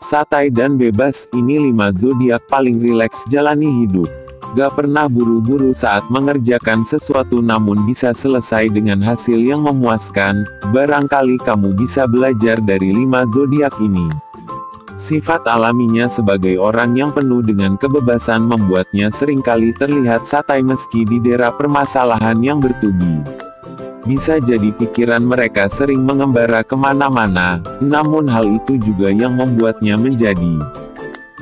Santai dan bebas, ini 5 zodiak paling rileks jalani hidup. Gak pernah buru-buru saat mengerjakan sesuatu, namun bisa selesai dengan hasil yang memuaskan. Barangkali kamu bisa belajar dari 5 zodiak ini. Sifat alaminya sebagai orang yang penuh dengan kebebasan membuatnya seringkali terlihat santai meski didera permasalahan yang bertubi. Bisa jadi pikiran mereka sering mengembara kemana-mana, namun hal itu juga yang membuatnya menjadi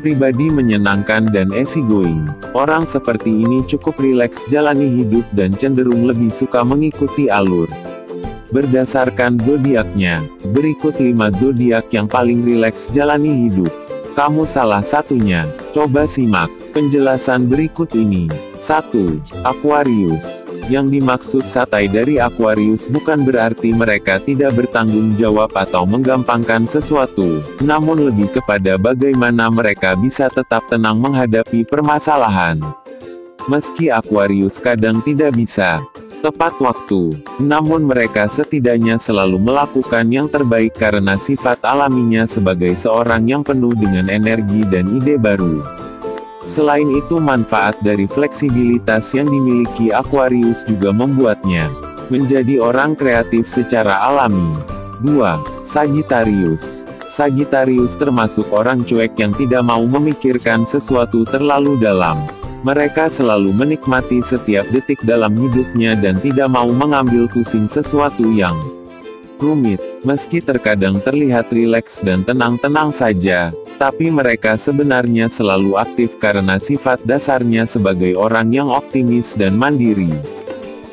pribadi menyenangkan dan easygoing. Orang seperti ini cukup rileks jalani hidup dan cenderung lebih suka mengikuti alur berdasarkan zodiaknya. Berikut 5 zodiak yang paling rileks jalani hidup. Kamu salah satunya. Coba simak penjelasan berikut ini. 1. Aquarius. Yang dimaksud santai dari Aquarius bukan berarti mereka tidak bertanggung jawab atau menggampangkan sesuatu, namun lebih kepada bagaimana mereka bisa tetap tenang menghadapi permasalahan. Meski Aquarius kadang tidak bisa tepat waktu, namun mereka setidaknya selalu melakukan yang terbaik karena sifat alaminya sebagai seorang yang penuh dengan energi dan ide baru. Selain itu, manfaat dari fleksibilitas yang dimiliki Aquarius juga membuatnya menjadi orang kreatif secara alami. 2. Sagittarius. Sagittarius termasuk orang cuek yang tidak mau memikirkan sesuatu terlalu dalam. Mereka selalu menikmati setiap detik dalam hidupnya dan tidak mau mengambil pusing sesuatu yang rumit. Meski terkadang terlihat rileks dan tenang-tenang saja, tapi mereka sebenarnya selalu aktif karena sifat dasarnya sebagai orang yang optimis dan mandiri.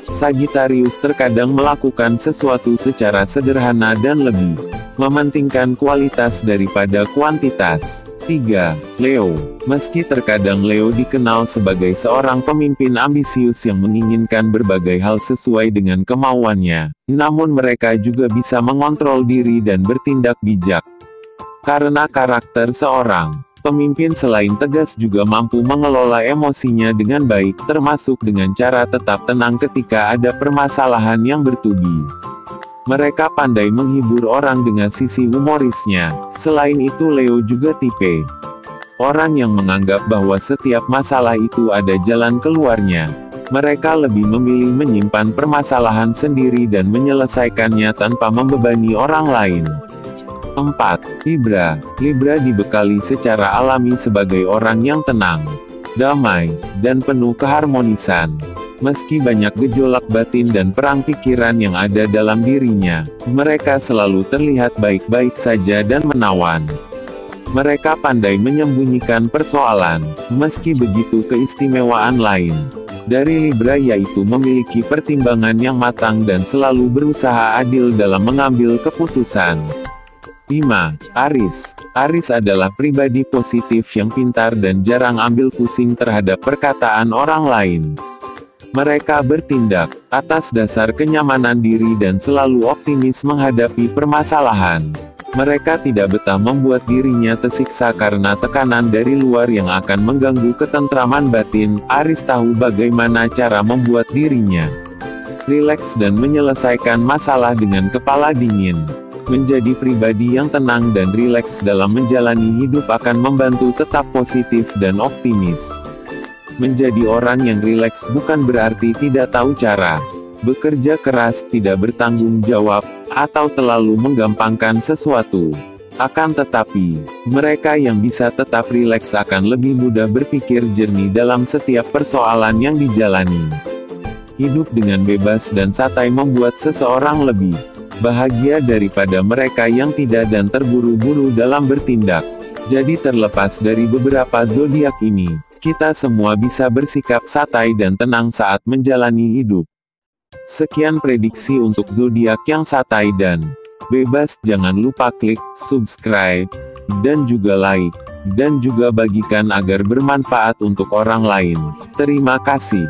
Sagittarius terkadang melakukan sesuatu secara sederhana dan lebih mementingkan kualitas daripada kuantitas. 3. Leo. Meski terkadang Leo dikenal sebagai seorang pemimpin ambisius yang menginginkan berbagai hal sesuai dengan kemauannya, namun mereka juga bisa mengontrol diri dan bertindak bijak. Karena karakter seorang pemimpin selain tegas juga mampu mengelola emosinya dengan baik, termasuk dengan cara tetap tenang ketika ada permasalahan yang bertubi. Mereka pandai menghibur orang dengan sisi humorisnya. Selain itu, Leo juga tipe orang yang menganggap bahwa setiap masalah itu ada jalan keluarnya. Mereka lebih memilih menyimpan permasalahan sendiri dan menyelesaikannya tanpa membebani orang lain. 4. Libra. Libra dibekali secara alami sebagai orang yang tenang, damai, dan penuh keharmonisan. Meski banyak gejolak batin dan perang pikiran yang ada dalam dirinya, mereka selalu terlihat baik-baik saja dan menawan. Mereka pandai menyembunyikan persoalan. Meski begitu, keistimewaan lain dari Libra yaitu memiliki pertimbangan yang matang dan selalu berusaha adil dalam mengambil keputusan. 5. Aries. Aries adalah pribadi positif yang pintar dan jarang ambil pusing terhadap perkataan orang lain. Mereka bertindak atas dasar kenyamanan diri dan selalu optimis menghadapi permasalahan. Mereka tidak betah membuat dirinya tersiksa karena tekanan dari luar yang akan mengganggu ketentraman batin. Aries tahu bagaimana cara membuat dirinya rileks dan menyelesaikan masalah dengan kepala dingin. Menjadi pribadi yang tenang dan rileks dalam menjalani hidup akan membantu tetap positif dan optimis. Menjadi orang yang rileks bukan berarti tidak tahu cara bekerja keras, tidak bertanggung jawab, atau terlalu menggampangkan sesuatu. Akan tetapi, mereka yang bisa tetap rileks akan lebih mudah berpikir jernih dalam setiap persoalan yang dijalani. Hidup dengan bebas dan santai membuat seseorang lebih bahagia daripada mereka yang tidak dan terburu-buru dalam bertindak. Jadi terlepas dari beberapa zodiak ini, kita semua bisa bersikap santai dan tenang saat menjalani hidup. Sekian prediksi untuk zodiak yang santai dan bebas. Jangan lupa klik subscribe dan juga like, dan juga bagikan agar bermanfaat untuk orang lain. Terima kasih.